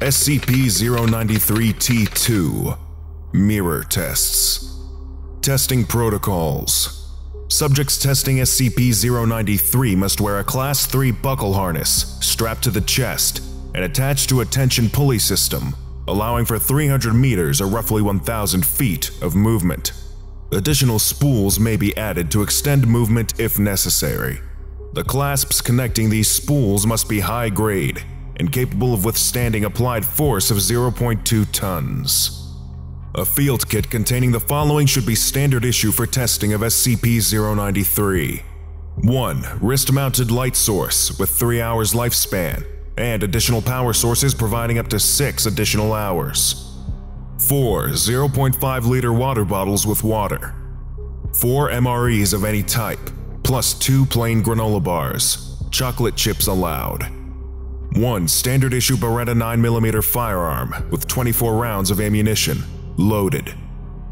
SCP-093-T2 Mirror Tests. Testing Protocols. Subjects testing SCP-093 must wear a Class III buckle harness strapped to the chest and attached to a tension pulley system, allowing for 300 meters or roughly 1,000 feet of movement. Additional spools may be added to extend movement if necessary. The clasps connecting these spools must be high-grade and capable of withstanding applied force of 0.2 tons. A field kit containing the following should be standard issue for testing of SCP-093. 1. Wrist-mounted light source with 3 hours lifespan and additional power sources providing up to 6 additional hours. 4. 0.5-liter water bottles with water. 4 MREs of any type, plus 2 plain granola bars. Chocolate chips allowed. 1 standard issue Beretta 9mm firearm with 24 rounds of ammunition, loaded.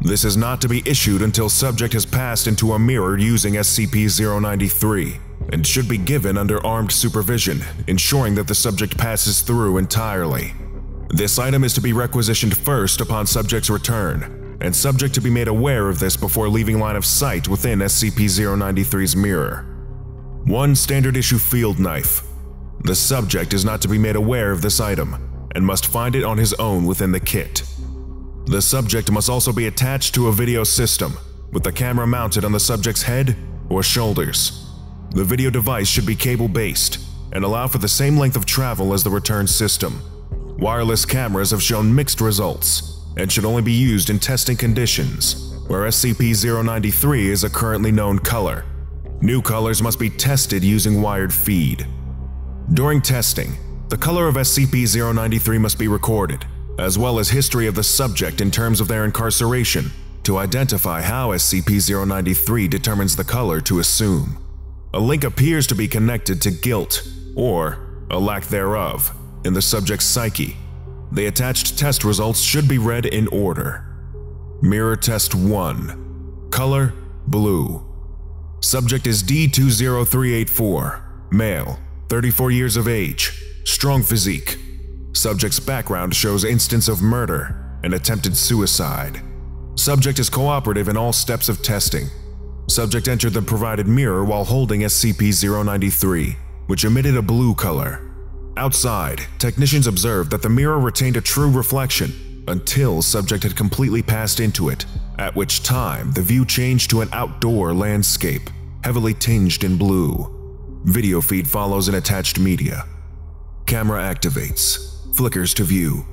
This is not to be issued until subject has passed into a mirror using SCP-093 and should be given under armed supervision, ensuring that the subject passes through entirely. This item is to be requisitioned first upon subject's return, and subject to be made aware of this before leaving line of sight within SCP-093's mirror. 1 standard issue field knife. The subject is not to be made aware of this item, and must find it on his own within the kit. The subject must also be attached to a video system, with the camera mounted on the subject's head or shoulders. The video device should be cable-based, and allow for the same length of travel as the return system. Wireless cameras have shown mixed results, and should only be used in testing conditions, where SCP-093 is a currently known color. New colors must be tested using wired feed. During testing, the color of SCP-093 must be recorded, as well as history of the subject in terms of their incarceration, to identify how SCP-093 determines the color to assume. A link appears to be connected to guilt, or a lack thereof, in the subject's psyche. The attached test results should be read in order. Mirror Test 1. Color, blue. Subject is D-20384, male, 34 years of age, strong physique. Subject's background shows instance of murder and attempted suicide. Subject is cooperative in all steps of testing. Subject entered the provided mirror while holding SCP-093, which emitted a blue color. Outside, technicians observed that the mirror retained a true reflection until subject had completely passed into it, at which time the view changed to an outdoor landscape, heavily tinged in blue. Video feed follows in attached media. Camera activates, flickers to view.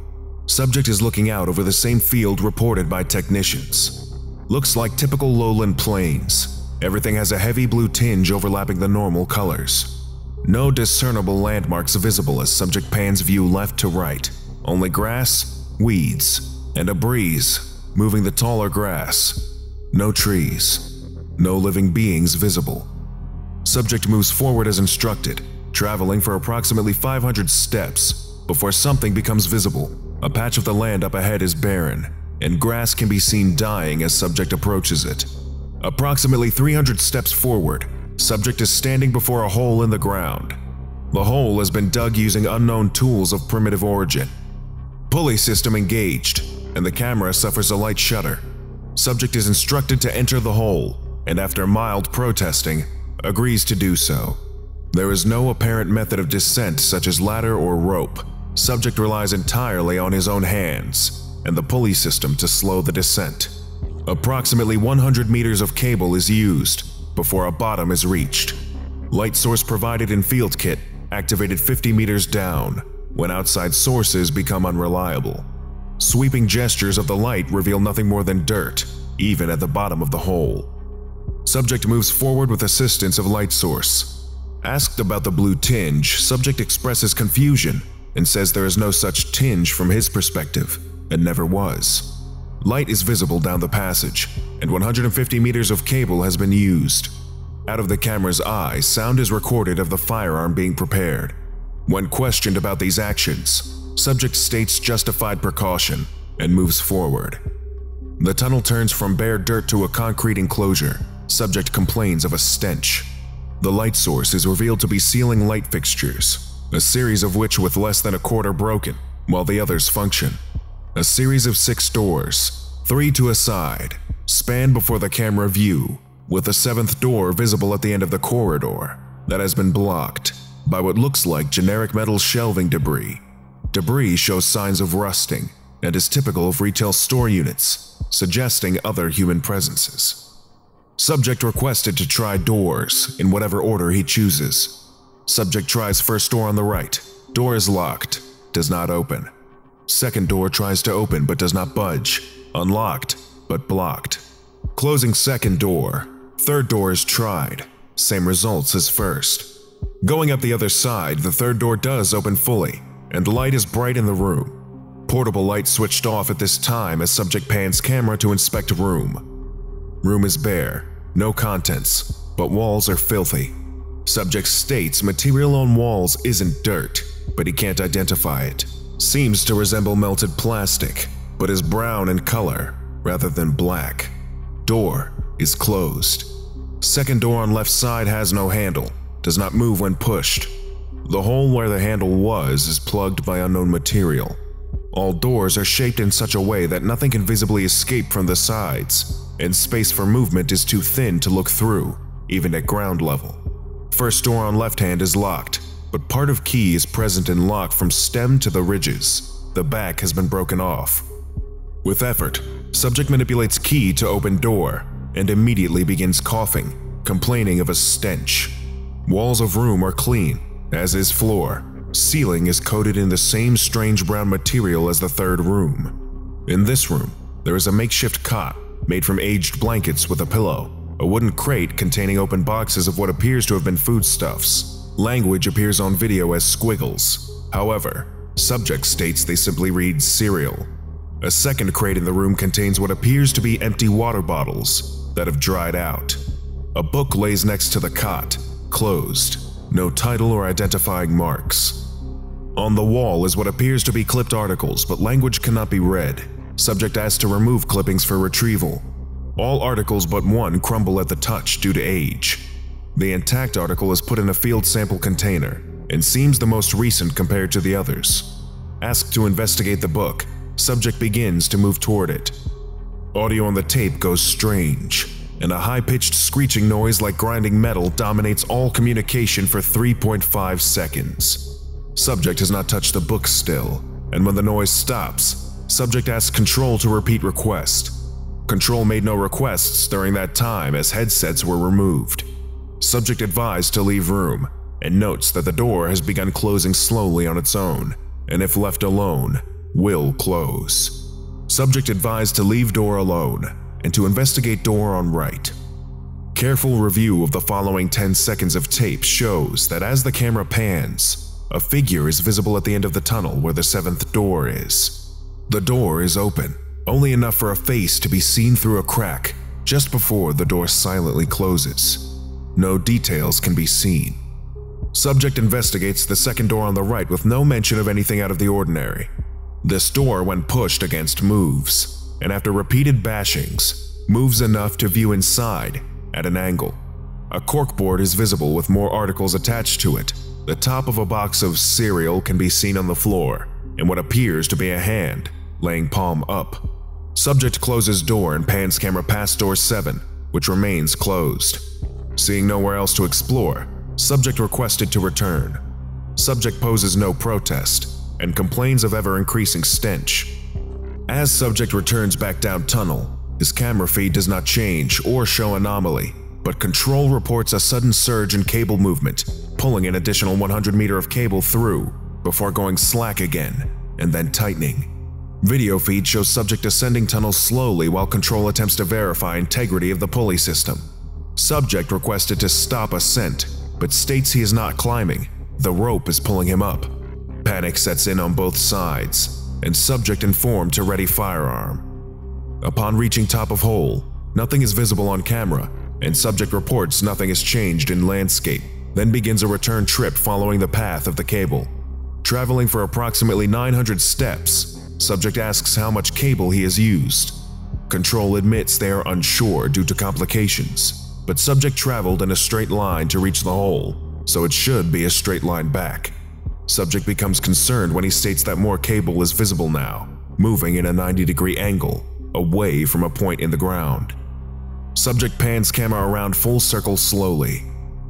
Subject is looking out over the same field reported by technicians. Looks like typical lowland plains. Everything has a heavy blue tinge overlapping the normal colors. No discernible landmarks visible as subject pans view left to right, only grass, weeds, and a breeze moving the taller grass. No trees, no living beings visible. Subject moves forward as instructed, traveling for approximately 500 steps before something becomes visible. A patch of the land up ahead is barren, and grass can be seen dying as subject approaches it. Approximately 300 steps forward, subject is standing before a hole in the ground. The hole has been dug using unknown tools of primitive origin. Pulley system engaged, and the camera suffers a light shudder. Subject is instructed to enter the hole, and after mild protesting, agrees to do so. There is no apparent method of descent such as ladder or rope. Subject relies entirely on his own hands and the pulley system to slow the descent. Approximately 100 meters of cable is used before a bottom is reached. Light source provided in field kit activated 50 meters down when outside sources become unreliable. Sweeping gestures of the light reveal nothing more than dirt, even at the bottom of the hole. Subject moves forward with assistance of light source. Asked about the blue tinge, subject expresses confusion and says there is no such tinge from his perspective, and never was. Light is visible down the passage, and 150 meters of cable has been used. Out of the camera's eye, sound is recorded of the firearm being prepared. When questioned about these actions, subject states justified precaution and moves forward. The tunnel turns from bare dirt to a concrete enclosure. Subject complains of a stench. The light source is revealed to be ceiling light fixtures, a series of which with less than a quarter broken, while the others function. A series of 6 doors, 3 to a side, span before the camera view, with the 7th door visible at the end of the corridor that has been blocked by what looks like generic metal shelving debris. Debris shows signs of rusting and is typical of retail store units, suggesting other human presences. Subject requested to try doors in whatever order he chooses. Subject tries first door on the right. Door is locked, does not open. Second door tries to open but does not budge, unlocked but blocked. Closing second door, third door is tried, same results as first. Going up the other side, the third door does open fully, and light is bright in the room. Portable light switched off at this time as subject pans camera to inspect room. Room is bare, no contents, but walls are filthy. Subject states material on walls isn't dirt, but he can't identify it. Seems to resemble melted plastic, but is brown in color rather than black. Door is closed. Second door on left side has no handle, does not move when pushed. The hole where the handle was is plugged by unknown material. All doors are shaped in such a way that nothing can visibly escape from the sides, and space for movement is too thin to look through, even at ground level. First door on left hand is locked, but part of key is present in lock from stem to the ridges. The back has been broken off. With effort, subject manipulates key to open door and immediately begins coughing, complaining of a stench. Walls of room are clean, as is floor. Ceiling is coated in the same strange brown material as the third room. In this room, there is a makeshift cot made from aged blankets with a pillow, a wooden crate containing open boxes of what appears to have been foodstuffs. Language appears on video as squiggles. However, subject states they simply read cereal. A second crate in the room contains what appears to be empty water bottles that have dried out. A book lays next to the cot, closed, no title or identifying marks. On the wall is what appears to be clipped articles, but language cannot be read. Subject asked to remove clippings for retrieval. All articles but one crumble at the touch due to age. The intact article is put in a field sample container and seems the most recent compared to the others. Asked to investigate the book, subject begins to move toward it. Audio on the tape goes strange, and a high-pitched screeching noise like grinding metal dominates all communication for 3.5 seconds. Subject has not touched the book still, and when the noise stops, subject asks Control to repeat request. Control made no requests during that time as headsets were removed. Subject advised to leave room, and notes that the door has begun closing slowly on its own, and if left alone, will close. Subject advised to leave door alone and to investigate door on right. Careful review of the following 10 seconds of tape shows that as the camera pans, a figure is visible at the end of the tunnel where the 7th door is. The door is open, only enough for a face to be seen through a crack just before the door silently closes. No details can be seen. Subject investigates the second door on the right with no mention of anything out of the ordinary. This door, when pushed against, moves, and after repeated bashings, moves enough to view inside at an angle. A corkboard is visible with more articles attached to it. The top of a box of cereal can be seen on the floor, and what appears to be a hand, laying palm up. Subject closes door and pans camera past door 7, which remains closed. Seeing nowhere else to explore, subject requested to return. Subject poses no protest and complains of ever-increasing stench. As subject returns back down tunnel, his camera feed does not change or show anomaly, but Control reports a sudden surge in cable movement, pulling an additional 100 meters of cable through before going slack again and then tightening. Video feed shows subject ascending tunnel slowly while Control attempts to verify integrity of the pulley system. Subject requested to stop ascent, but states he is not climbing, the rope is pulling him up. Panic sets in on both sides, and subject informed to ready firearm. Upon reaching top of hole, nothing is visible on camera, and subject reports nothing has changed in landscape, then begins a return trip following the path of the cable. Traveling for approximately 900 steps, subject asks how much cable he has used. Control admits they are unsure due to complications, but subject traveled in a straight line to reach the hole, so it should be a straight line back. Subject becomes concerned when he states that more cable is visible now, moving in a 90-degree angle, away from a point in the ground. Subject pans camera around full circle slowly.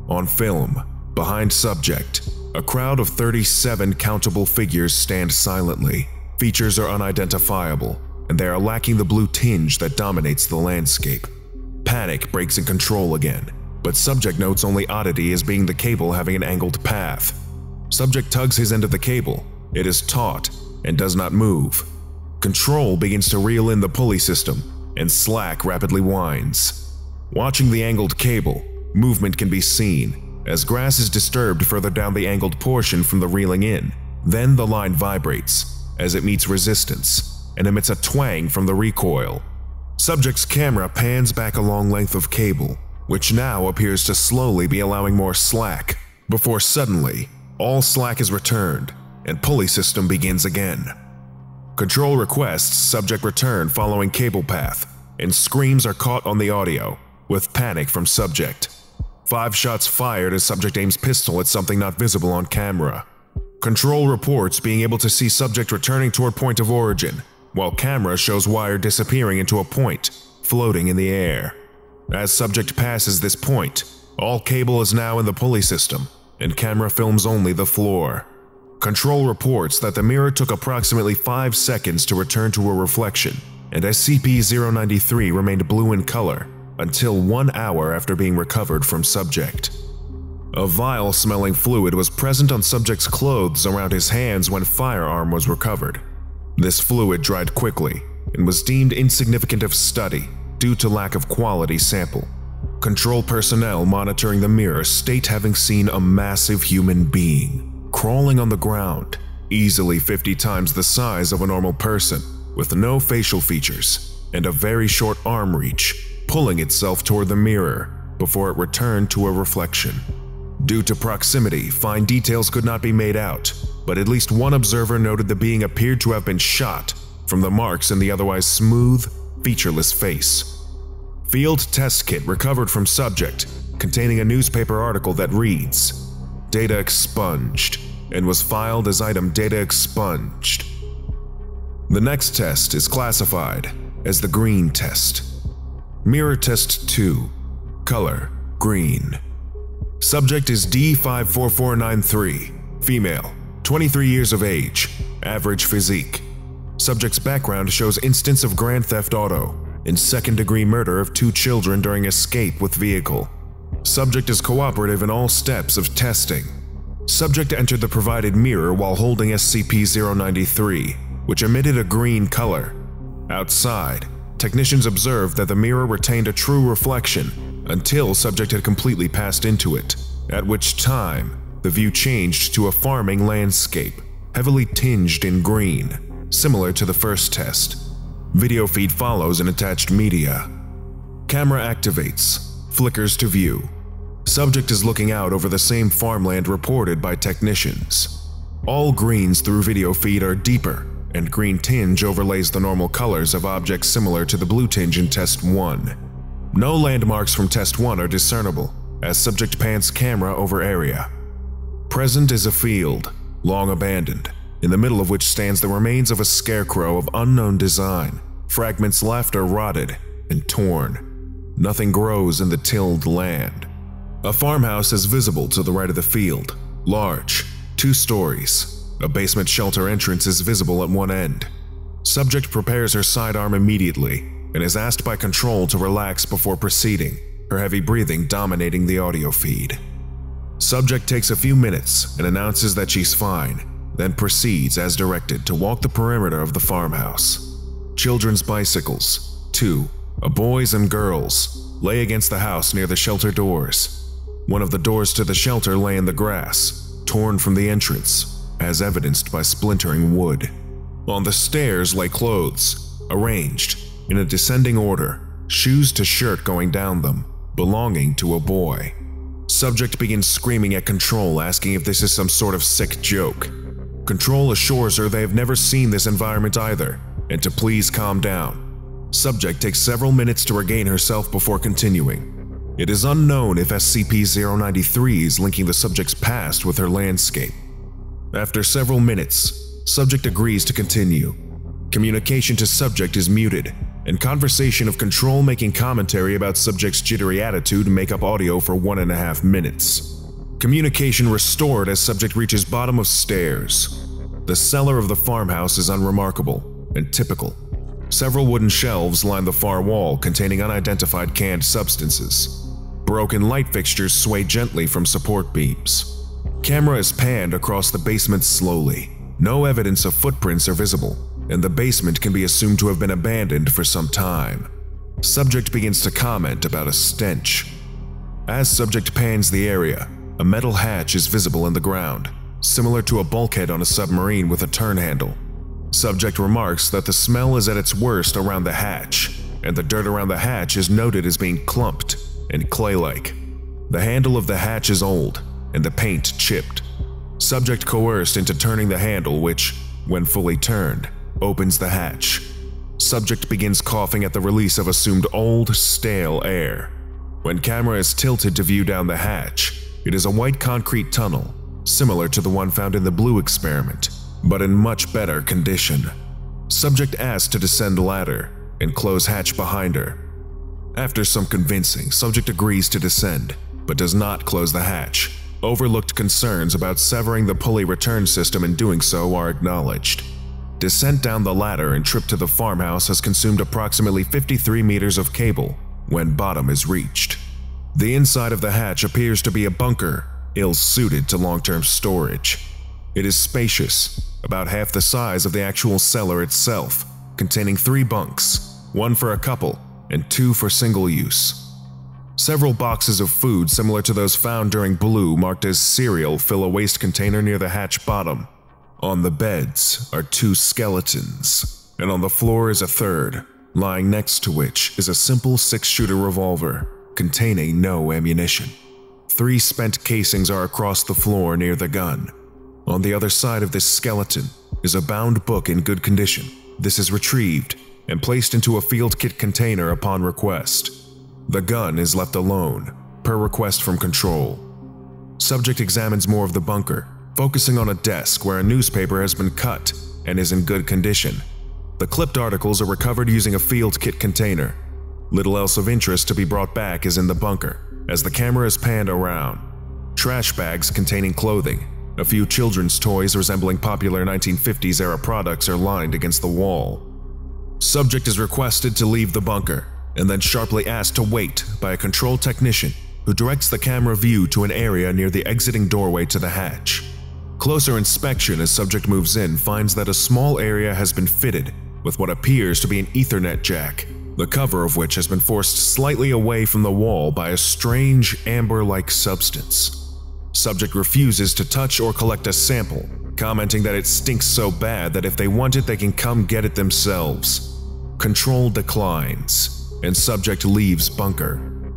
On film, behind subject, a crowd of 37 countable figures stand silently. Features are unidentifiable, and they are lacking the blue tinge that dominates the landscape. Panic breaks in control again, but subject notes only oddity as being the cable having an angled path. Subject tugs his end of the cable, it is taut, and does not move. Control begins to reel in the pulley system, and slack rapidly winds. Watching the angled cable, movement can be seen, as grass is disturbed further down the angled portion from the reeling in. Then the line vibrates, as it meets resistance, and emits a twang from the recoil. Subject's camera pans back a long length of cable, which now appears to slowly be allowing more slack, before suddenly, all slack is returned, and pulley system begins again. Control requests subject return following cable path, and screams are caught on the audio, with panic from subject. 5 shots fired as subject aims pistol at something not visible on camera. Control reports being able to see subject returning toward point of origin, while camera shows wire disappearing into a point, floating in the air. As subject passes this point, all cable is now in the pulley system, and camera films only the floor. Control reports that the mirror took approximately 5 seconds to return to a reflection, and SCP-093 remained blue in color until 1 hour after being recovered from subject. A vile-smelling fluid was present on subject's clothes around his hands when firearm was recovered. This fluid dried quickly and was deemed insignificant of study due to lack of quality sample. Control personnel monitoring the mirror state having seen a massive human being crawling on the ground, easily 50 times the size of a normal person, with no facial features and a very short arm reach, pulling itself toward the mirror before it returned to a reflection. Due to proximity, fine details could not be made out, but at least one observer noted the being appeared to have been shot from the marks in the otherwise smooth, featureless face. Field test kit recovered from subject, containing a newspaper article that reads, "Data expunged," and was filed as item data expunged. The next test is classified as the green test. Mirror test 2, color green. Subject is D-54493, female, 23 years of age, average physique. Subject's background shows instance of grand theft auto and second-degree murder of 2 children during escape with vehicle. Subject is cooperative in all steps of testing. Subject entered the provided mirror while holding SCP-093, which emitted a green color. Outside, technicians observed that the mirror retained a true reflection until subject had completely passed into it, at which time the view changed to a farming landscape, heavily tinged in green, similar to the first test. Video feed follows in attached media. Camera activates, flickers to view. Subject is looking out over the same farmland reported by technicians. All greens through video feed are deeper, and green tinge overlays the normal colors of objects similar to the blue tinge in Test 1. No landmarks from Test 1 are discernible, as subject pans camera over area. Present is a field, long abandoned, in the middle of which stands the remains of a scarecrow of unknown design. Fragments left are rotted and torn. Nothing grows in the tilled land. A farmhouse is visible to the right of the field, large, 2 stories. A basement shelter entrance is visible at one end. Subject prepares her sidearm immediately, and is asked by Control to relax before proceeding, her heavy breathing dominating the audio feed. Subject takes a few minutes and announces that she's fine, then proceeds as directed to walk the perimeter of the farmhouse. Children's bicycles, 2, a boy's and girls', lay against the house near the shelter doors. One of the doors to the shelter lay in the grass, torn from the entrance, as evidenced by splintering wood. On the stairs lay clothes, arranged in a descending order, shoes to shirt going down them, belonging to a boy. Subject begins screaming at Control, asking if this is some sort of sick joke. Control assures her they have never seen this environment either, and to please calm down. Subject takes several minutes to regain herself before continuing. It is unknown if SCP-093 is linking the subject's past with her landscape. After several minutes, subject agrees to continue. Communication to subject is muted, and conversation of control making commentary about subject's jittery attitude make up audio for 1.5 minutes. Communication restored as subject reaches bottom of stairs. The cellar of the farmhouse is unremarkable and typical. Several wooden shelves line the far wall containing unidentified canned substances. Broken light fixtures sway gently from support beams. Camera is panned across the basement slowly. No evidence of footprints are visible, and the basement can be assumed to have been abandoned for some time. Subject begins to comment about a stench. As subject pans the area, a metal hatch is visible in the ground, similar to a bulkhead on a submarine with a turn handle. Subject remarks that the smell is at its worst around the hatch, and the dirt around the hatch is noted as being clumped and clay-like. The handle of the hatch is old, and the paint chipped. Subject coerced into turning the handle which, when fully turned, opens the hatch. Subject begins coughing at the release of assumed old, stale air. When camera is tilted to view down the hatch, it is a white concrete tunnel, similar to the one found in the blue experiment, but in much better condition. Subject asks to descend ladder and close hatch behind her. After some convincing, subject agrees to descend, but does not close the hatch. Overlooked concerns about severing the pulley return system in doing so are acknowledged. Descent down the ladder and trip to the farmhouse has consumed approximately 53 meters of cable when bottom is reached. The inside of the hatch appears to be a bunker, ill-suited to long-term storage. It is spacious, about half the size of the actual cellar itself, containing 3 bunks, 1 for a couple and 2 for single use. Several boxes of food similar to those found during Blue marked as cereal fill a waste container near the hatch bottom. On the beds are 2 skeletons, and on the floor is a third, lying next to which is a simple 6-shooter revolver containing no ammunition. 3 spent casings are across the floor near the gun. On the other side of this skeleton is a bound book in good condition. This is retrieved and placed into a field kit container upon request. The gun is left alone, per request from control. Subject examines more of the bunker, focusing on a desk where a newspaper has been cut and is in good condition. The clipped articles are recovered using a field kit container. Little else of interest to be brought back is in the bunker, as the camera is panned around. Trash bags containing clothing, a few children's toys resembling popular 1950s era products are lined against the wall. Subject is requested to leave the bunker, and then sharply asked to wait by a control technician who directs the camera view to an area near the exiting doorway to the hatch. Closer inspection as subject moves in finds that a small area has been fitted with what appears to be an Ethernet jack, the cover of which has been forced slightly away from the wall by a strange amber-like substance. Subject refuses to touch or collect a sample, commenting that it stinks so bad that if they want it, they can come get it themselves. Control declines, and subject leaves bunker.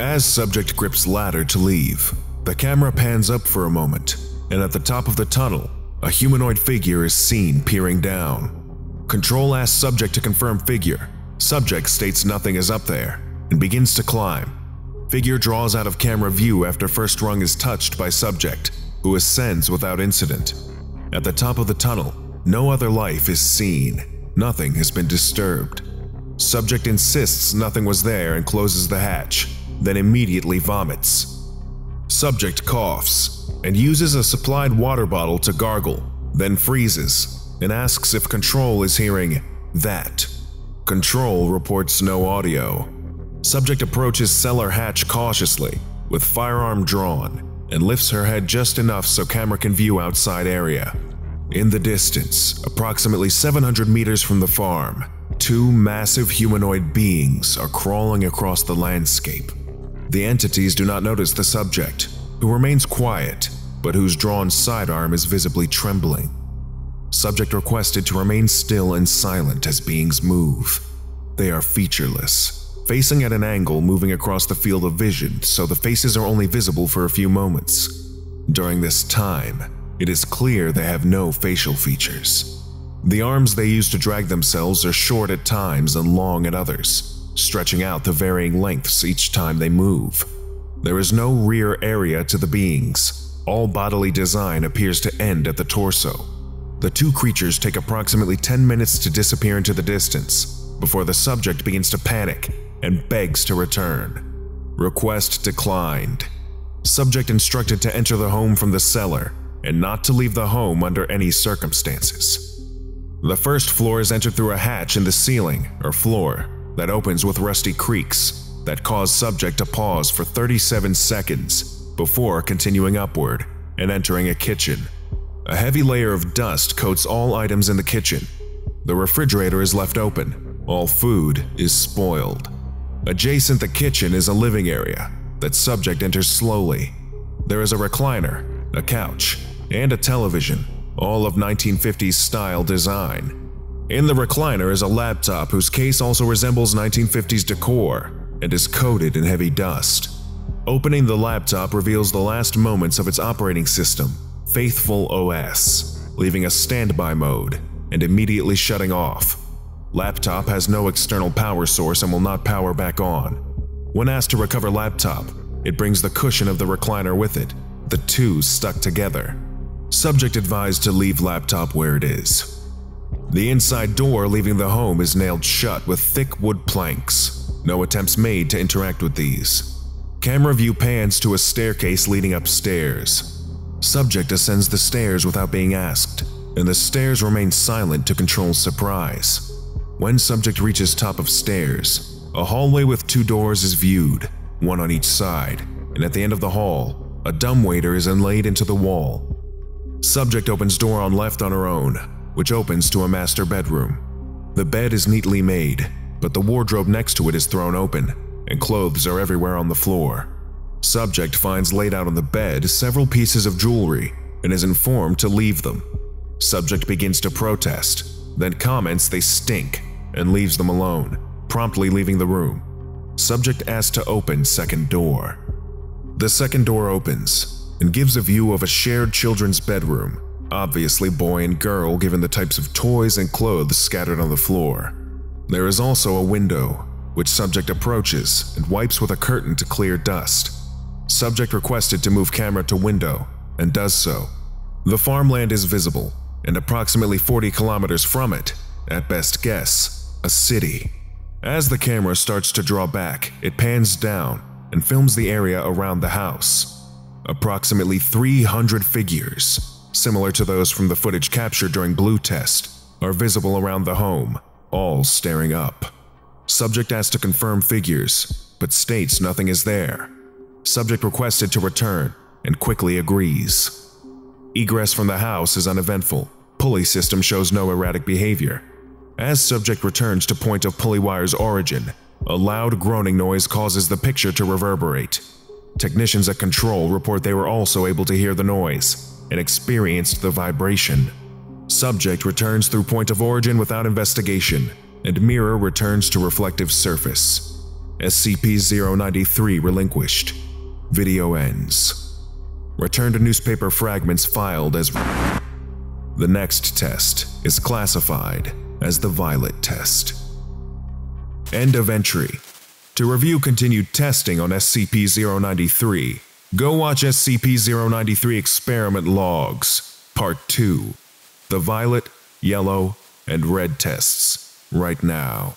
As subject grips ladder to leave, the camera pans up for a moment, and at the top of the tunnel, a humanoid figure is seen peering down. Control asks subject to confirm figure. Subject states nothing is up there, and begins to climb. Figure draws out of camera view after first rung is touched by subject, who ascends without incident. At the top of the tunnel, no other life is seen. Nothing has been disturbed. Subject insists nothing was there and closes the hatch, then immediately vomits. Subject coughs and uses a supplied water bottle to gargle, then freezes and asks if Control is hearing that. Control reports no audio. Subject approaches cellar hatch cautiously, with firearm drawn, and lifts her head just enough so camera can view outside area. In the distance, approximately 700 meters from the farm, 2 massive humanoid beings are crawling across the landscape. The entities do not notice the subject, who remains quiet, but whose drawn sidearm is visibly trembling. Subject requested to remain still and silent as beings move. They are featureless, facing at an angle moving across the field of vision, so the faces are only visible for a few moments. During this time, it is clear they have no facial features. The arms they use to drag themselves are short at times and long at others, stretching out to varying lengths each time they move. There is no rear area to the beings, all bodily design appears to end at the torso. The two creatures take approximately 10 minutes to disappear into the distance, before the subject begins to panic and begs to return. Request declined. Subject instructed to enter the home from the cellar and not to leave the home under any circumstances. The first floor is entered through a hatch in the ceiling or floor that opens with rusty creaks that cause subject to pause for 37 seconds before continuing upward and entering a kitchen. A heavy layer of dust coats all items in the kitchen. The refrigerator is left open, all food is spoiled. Adjacent the kitchen is a living area that subject enters slowly. There is a recliner, a couch, and a television, all of 1950s style design. In the recliner is a laptop whose case also resembles 1950s decor and is coated in heavy dust. Opening the laptop reveals the last moments of its operating system, Faithful OS, leaving a standby mode and immediately shutting off. Laptop has no external power source and will not power back on. When asked to recover laptop, it brings the cushion of the recliner with it, the two stuck together. Subject advised to leave laptop where it is. The inside door leaving the home is nailed shut with thick wood planks. No attempts made to interact with these. Camera view pans to a staircase leading upstairs. Subject ascends the stairs without being asked, and the stairs remain silent to control surprise. When subject reaches top of stairs, a hallway with two doors is viewed, one on each side, and at the end of the hall, a dumbwaiter is inlaid into the wall. Subject opens door on left on her own, which opens to a master bedroom. The bed is neatly made, but the wardrobe next to it is thrown open, and clothes are everywhere on the floor. Subject finds laid out on the bed several pieces of jewelry and is informed to leave them. Subject begins to protest, then comments they stink and leaves them alone, promptly leaving the room. Subject asked to open second door. The second door opens and gives a view of a shared children's bedroom, obviously boy and girl given the types of toys and clothes scattered on the floor. There is also a window, which subject approaches and wipes with a curtain to clear dust. Subject requested to move camera to window and does so. The farmland is visible, and approximately 40 kilometers from it, at best guess, a city. As the camera starts to draw back, it pans down and films the area around the house. Approximately 300 figures, similar to those from the footage captured during Blue Test, are visible around the home, all staring up. Subject asked to confirm figures, but states nothing is there. Subject requested to return and quickly agrees. Egress from the house is uneventful. Pulley system shows no erratic behavior. As subject returns to point of pulley wire's origin, a loud groaning noise causes the picture to reverberate. Technicians at control report they were also able to hear the noise and experienced the vibration. Subject returns through point of origin without investigation, and mirror returns to reflective surface. SCP-093 relinquished. Video ends. Return to newspaper fragments filed as The next test is classified as the Violet Test. End of entry. To review continued testing on SCP-093, go watch SCP-093 Experiment Logs, Part 2, the Violet, Yellow, and Red Tests right now.